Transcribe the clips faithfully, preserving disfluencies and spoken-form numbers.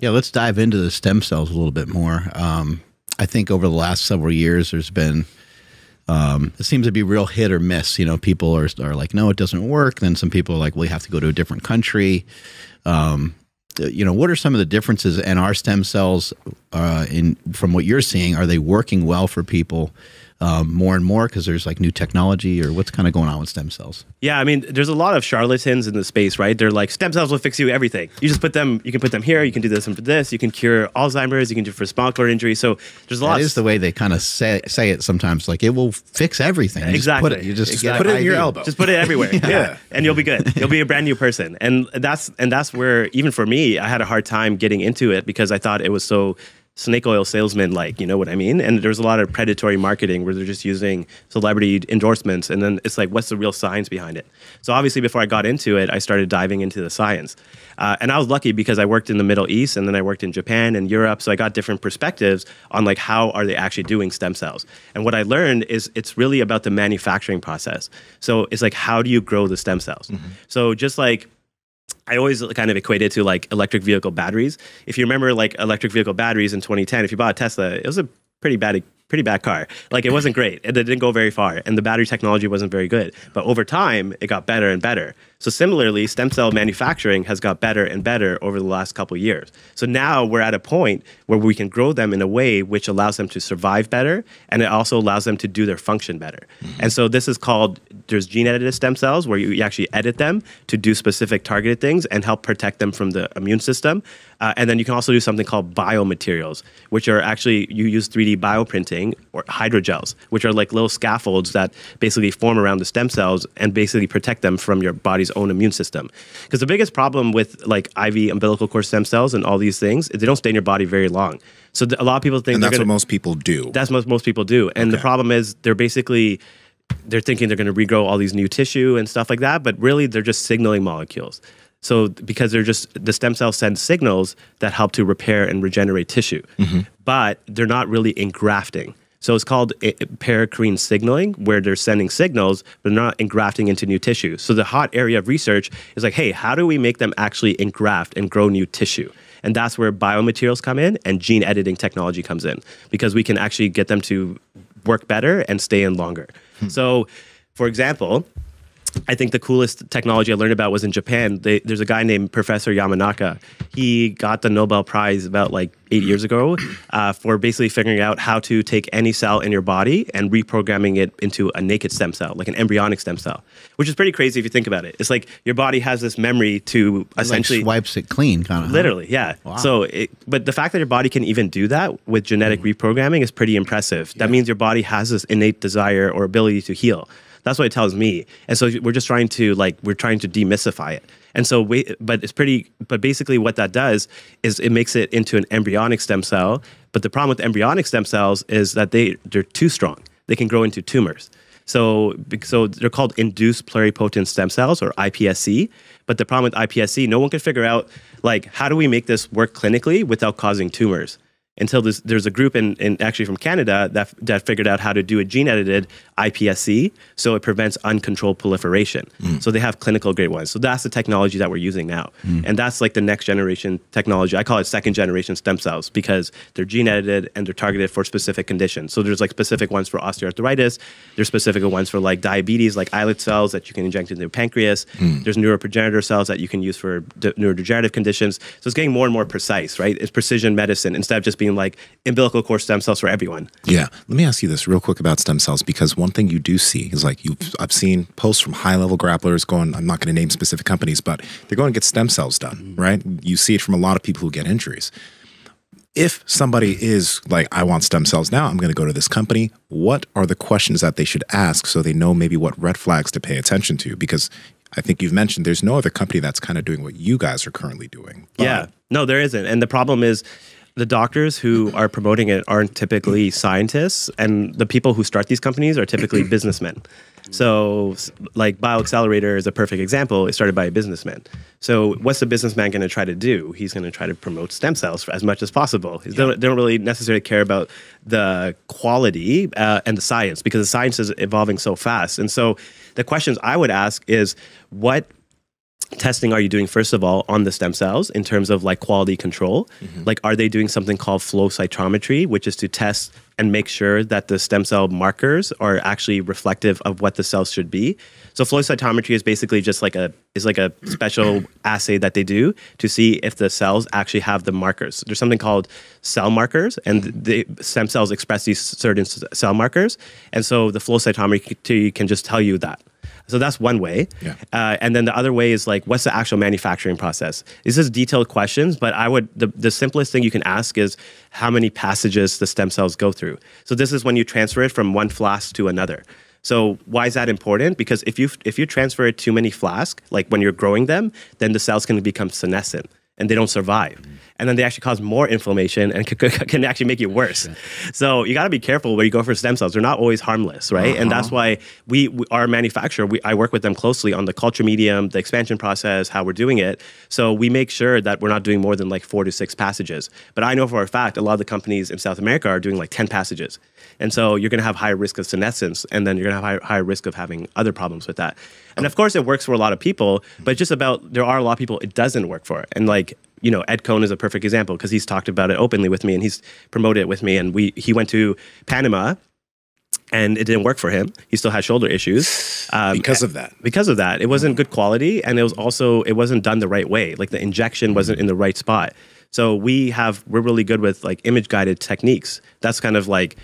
Yeah, let's dive into the stem cells a little bit more. Um, I think over the last several years, there's been, um, it seems to be real hit or miss. You know, people are, are like, no, it doesn't work. Then some people are like, well, you have to go to a different country. Um, you know, what are some of the differences in our stem cells uh, in from what you're seeing? Are they working well for people um, more and more because there's like new technology, or what's kind of going on with stem cells? Yeah, I mean, there's a lot of charlatans in the space, right? They're like, stem cells will fix you everything. You just put them, you can put them here, you can do this and this, you can cure Alzheimer's, you can do for spinal cord injury. So there's a lot. That is the way they kind of say, say it sometimes, like it will fix everything. You exactly. Just put it, you just exactly. put it in your elbow. Just put it everywhere. yeah. yeah. And you'll be good. You'll be a brand new person. And that's, and that's where, even for me, I had a hard time getting into it because I thought it was so snake oil salesman like, you know what I mean? And there's a lot of predatory marketing where they're just using celebrity endorsements, and then it's like, what's the real science behind it? So obviously before I got into it, I started diving into the science. Uh, and I was lucky because I worked in the Middle East, and then I worked in Japan and Europe, so I got different perspectives on like how are they actually doing stem cells. And what I learned is it's really about the manufacturing process. So it's like, how do you grow the stem cells? Mm-hmm. So just like, I always kind of equate it to like electric vehicle batteries. If you remember like electric vehicle batteries in twenty ten, if you bought a Tesla, it was a pretty bad, pretty bad car. Like it wasn't great. It didn't go very far. And the battery technology wasn't very good. But over time, it got better and better. So similarly, stem cell manufacturing has got better and better over the last couple of years. So now we're at a point where we can grow them in a way which allows them to survive better, and it also allows them to do their function better. Mm-hmm. And so this is called, there's gene-edited stem cells where you actually edit them to do specific targeted things and help protect them from the immune system. Uh, and then you can also do something called biomaterials, which are actually, you use three D bioprinting or hydrogels, which are like little scaffolds that basically form around the stem cells and basically protect them from your body's own immune system. Because the biggest problem with like I V umbilical cord stem cells and all these things is they don't stay in your body very long. So a lot of people think, and that's gonna, what most people do. That's what most people do. And okay. the problem is they're basically, they're thinking they're going to regrow all these new tissue and stuff like that, but really they're just signaling molecules. So because they're just, the stem cells send signals that help to repair and regenerate tissue, mm-hmm. but they're not really engrafting. So it's called paracrine signaling, where they're sending signals, but not engrafting into new tissue. So the hot area of research is like, hey, how do we make them actually engraft and grow new tissue? And that's where biomaterials come in and gene editing technology comes in, because we can actually get them to work better and stay in longer. Hmm. So, for example, I think the coolest technology I learned about was in Japan. They, there's a guy named Professor Yamanaka. He got the Nobel Prize about like eight years ago uh, for basically figuring out how to take any cell in your body and reprogramming it into a naked stem cell, like an embryonic stem cell, which is pretty crazy if you think about it. It's like your body has this memory to it essentially... Like swipes it clean, kind of. Literally, huh? yeah. Wow. So, it, but the fact that your body can even do that with genetic mm. reprogramming is pretty impressive. Yeah. That means your body has this innate desire or ability to heal. That's what it tells me. And so we're just trying to like, we're trying to demystify it. And so, we, but it's pretty, but basically what that does is it makes it into an embryonic stem cell. But the problem with embryonic stem cells is that they, they're too strong. They can grow into tumors. So, so they're called induced pluripotent stem cells, or I P S C. But the problem with I P S C, no one can figure out like, how do we make this work clinically without causing tumors? Until there's, there's a group in, in actually from Canada that, that figured out how to do a gene-edited I P S C, so it prevents uncontrolled proliferation. Mm. So they have clinical grade ones. So that's the technology that we're using now. Mm. And that's like the next generation technology. I call it second generation stem cells, because they're gene-edited and they're targeted for specific conditions. So there's like specific ones for osteoarthritis. There's specific ones for like diabetes, like islet cells that you can inject into the pancreas. Mm. There's neuroprogenitor cells that you can use for de neurodegenerative conditions. So it's getting more and more precise, right? It's precision medicine instead of just being like umbilical cord stem cells for everyone. Yeah. Let me ask you this real quick about stem cells, because one thing you do see is like, you've, I've seen posts from high-level grapplers going, I'm not going to name specific companies, but they're going to get stem cells done, right? You see it from a lot of people who get injuries. If somebody is like, I want stem cells now, I'm going to go to this company, what are the questions that they should ask so they know maybe what red flags to pay attention to? Because I think you've mentioned there's no other company that's kind of doing what you guys are currently doing. But yeah. No, there isn't. And the problem is, the doctors who are promoting it aren't typically scientists, and the people who start these companies are typically businessmen. So like Bioxcellerator is a perfect example. It's started by a businessman. So what's the businessman going to try to do? He's going to try to promote stem cells for as much as possible. Yeah. They, don't, they don't really necessarily care about the quality uh, and the science, because the science is evolving so fast. And so the questions I would ask is, what testing are you doing, first of all, on the stem cells in terms of like quality control? Mm-hmm. Like, are they doing something called flow cytometry, which is to test and make sure that the stem cell markers are actually reflective of what the cells should be? So flow cytometry is basically just like a, is like a special assay that they do to see if the cells actually have the markers. There's something called cell markers, and the stem cells express these certain cell markers. And so the flow cytometry can just tell you that. So that's one way. Yeah. Uh, and then the other way is like, what's the actual manufacturing process? This is detailed questions, but I would, the, the simplest thing you can ask is how many passages the stem cells go through. So this is when you transfer it from one flask to another. So why is that important? Because if you, if you transfer it too many flasks, like when you're growing them, then the cells can become senescent and they don't survive. Mm-hmm. And then they actually cause more inflammation and can actually make it worse. Yeah. So you gotta be careful where you go for stem cells. They're not always harmless, right? Uh-huh. And that's why we, we our manufacturer, we, I work with them closely on the culture medium, the expansion process, how we're doing it. So we make sure that we're not doing more than like four to six passages. But I know for a fact, a lot of the companies in South America are doing like ten passages. And so you're gonna have higher risk of senescence, and then you're gonna have higher, higher risk of having other problems with that. And of course it works for a lot of people, but just about, there are a lot of people it doesn't work for. And like, you know, Ed Cohn is a perfect example because he's talked about it openly with me and he's promoted it with me. And we, he went to Panama and it didn't work for him. He still had shoulder issues. Um, because of that. Because of that. It wasn't good quality, and it was also, it wasn't done the right way. Like the injection wasn't in the right spot. So we have, we're really good with like image guided techniques. That's kind of like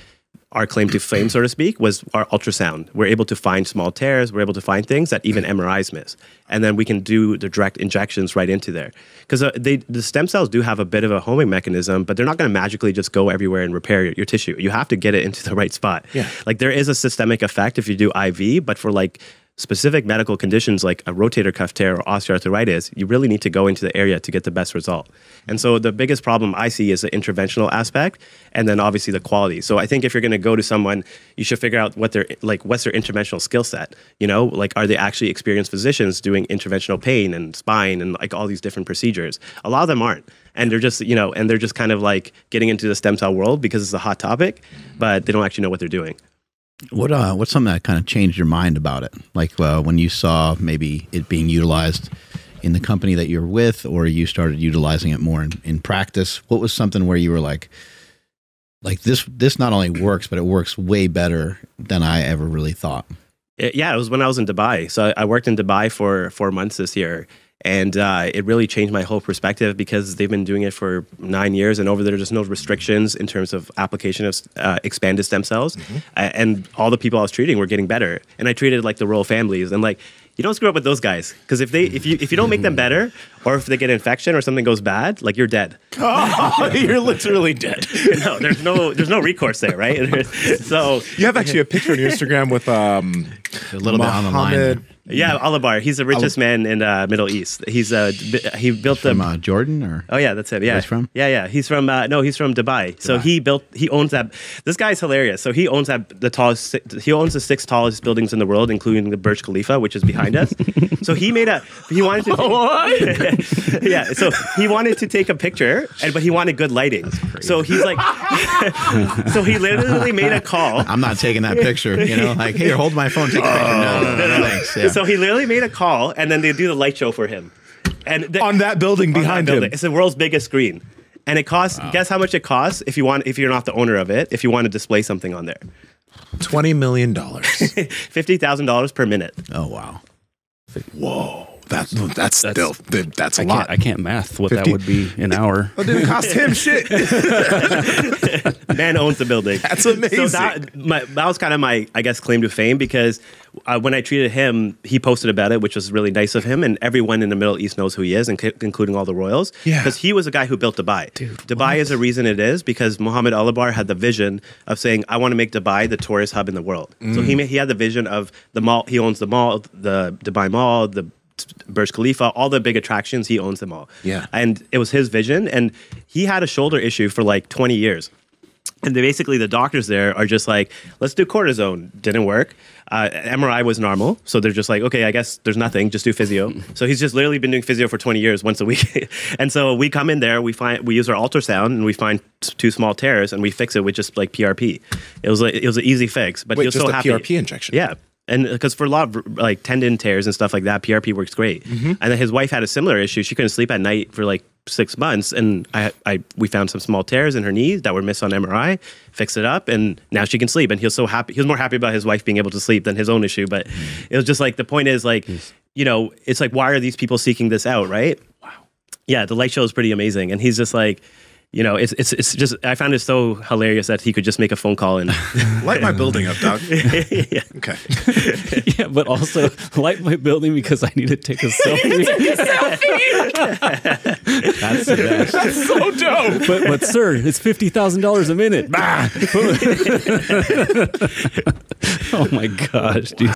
our claim to fame, so to speak, was our ultrasound. We're able to find small tears. We're able to find things that even M R Is miss. And then we can do the direct injections right into there. Because uh, they, the stem cells do have a bit of a homing mechanism, but they're not going to magically just go everywhere and repair your, your tissue. You have to get it into the right spot. Yeah. Like there is a systemic effect if you do I V, but for like specific medical conditions like a rotator cuff tear or osteoarthritis, you really need to go into the area to get the best result. And so the biggest problem I see is the interventional aspect, and then obviously the quality. So I think if you're going to go to someone, you should figure out what their, like, what's their interventional skill set. You know, like, are they actually experienced physicians doing interventional pain and spine and like all these different procedures? A lot of them aren't. And they're just, you know, and they're just kind of like getting into the stem cell world because it's a hot topic, but they don't actually know what they're doing. What uh, what's something that kind of changed your mind about it? Like uh, when you saw maybe it being utilized in the company that you're with, or you started utilizing it more in, in practice. What was something where you were like, like this? This not only works, but it works way better than I ever really thought. It, yeah, it was when I was in Dubai. So I, I worked in Dubai for four months this year. And uh, it really changed my whole perspective because they've been doing it for nine years, and over there, there's no restrictions in terms of application of uh, expanded stem cells. Mm-hmm. uh, and all the people I was treating were getting better. And I treated like the royal families, and like, you don't screw up with those guys, because if they, if you, if you don't make them better, or if they get an infection or something goes bad, like you're dead. Oh, you're literally dead. No, there's no, there's no recourse there, right? So you have actually a picture on your Instagram with um, a little Mohammed. Bit on the line. Yeah, Alabbar. He's the richest Al man in uh, Middle East. He's uh, he built the from uh, Jordan or oh yeah, that's him. Yeah, he's from yeah yeah he's from uh, no he's from Dubai. Dubai. So he built he owns that. This guy's hilarious. So he owns that the tallest he owns the six tallest buildings in the world, including the Burj Khalifa, which is behind us. So he made a he wanted to take, yeah. So he wanted to take a picture, and but he wanted good lighting. So he's like, so he literally made a call. I'm not taking that picture. You know, like here, hold my phone. Take a picture. No, no, no, no, thanks. Yeah. So he literally made a call, and then they do the light show for him. And the, on that building on behind that building. him. It's the world's biggest screen. And it costs, wow. Guess how much it costs if you want, if you're not the owner of it, if you want to display something on there? twenty million dollars. fifty thousand dollars per minute. Oh, wow. Whoa. That's, that's, that's still, that's a I lot. Can't, I can't math what fifty that would be an hour. It didn't cost him shit. Man owns the building. That's amazing. So that, my, that was kind of my, I guess, claim to fame, because uh, when I treated him, he posted about it, which was really nice of him. And everyone in the Middle East knows who he is, including all the royals. Yeah. Because he was the guy who built Dubai. Dude, Dubai what? is the reason it is, because Mohammed Alabbar had the vision of saying, I want to make Dubai the tourist hub in the world. Mm. So he, he had the vision of the mall. He owns the mall, the Dubai Mall, the Burj Khalifa, all the big attractions, he owns them all. Yeah. And it was his vision, and he had a shoulder issue for like twenty years. And they basically, the doctors there are just like, let's do cortisone. Didn't work. Uh, M R I was normal. So they're just like, okay, I guess there's nothing. Just do physio. So he's just literally been doing physio for twenty years once a week. And so we come in there, we find, we use our ultrasound, and we find two small tears, and we fix it with just like P R P. It was like, it was an easy fix, but Wait, he was just so a happy. P R P injection. Yeah. And because for a lot of like tendon tears and stuff like that, P R P works great. Mm-hmm. And then his wife had a similar issue. She couldn't sleep at night for like six months. And I, I, we found some small tears in her knees that were missed on M R I, fixed it up, and now she can sleep. And he was so happy. He was more happy about his wife being able to sleep than his own issue. But it was just like, the point is like, yes. you know, it's like, why are these people seeking this out, right? Wow. Yeah, the light show is pretty amazing. And he's just like, you know, it's it's it's just, I found it so hilarious that he could just make a phone call and light my building up, dog. yeah. Okay. Yeah, but also light my building because I need to take a selfie. Take a selfie. That's the best. That's so dope. But but sir, it's fifty thousand dollars a minute. Bah. Oh my gosh, dude.